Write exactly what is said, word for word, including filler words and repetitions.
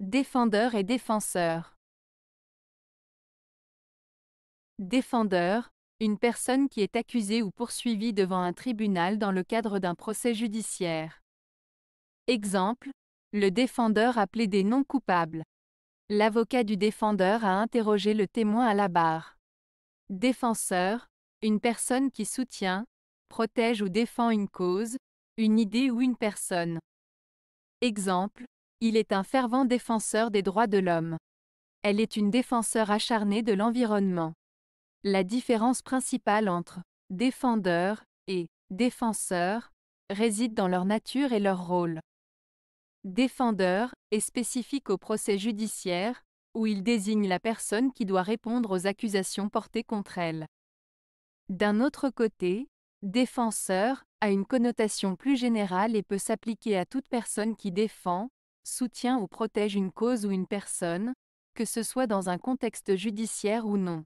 Défendeur et défenseur. Défendeur, une personne qui est accusée ou poursuivie devant un tribunal dans le cadre d'un procès judiciaire. Exemple, le défendeur a plaidé non coupable. L'avocat du défendeur a interrogé le témoin à la barre. Défenseur, une personne qui soutient, protège ou défend une cause, une idée ou une personne. Exemple, il est un fervent défenseur des droits de l'homme. Elle est une défenseur acharnée de l'environnement. La différence principale entre « défendeur » et « défenseur » réside dans leur nature et leur rôle. Défendeur est spécifique au procès judiciaire, où il désigne la personne qui doit répondre aux accusations portées contre elle. D'un autre côté, défenseur a une connotation plus générale et peut s'appliquer à toute personne qui défend, soutient ou protège une cause ou une personne, que ce soit dans un contexte judiciaire ou non.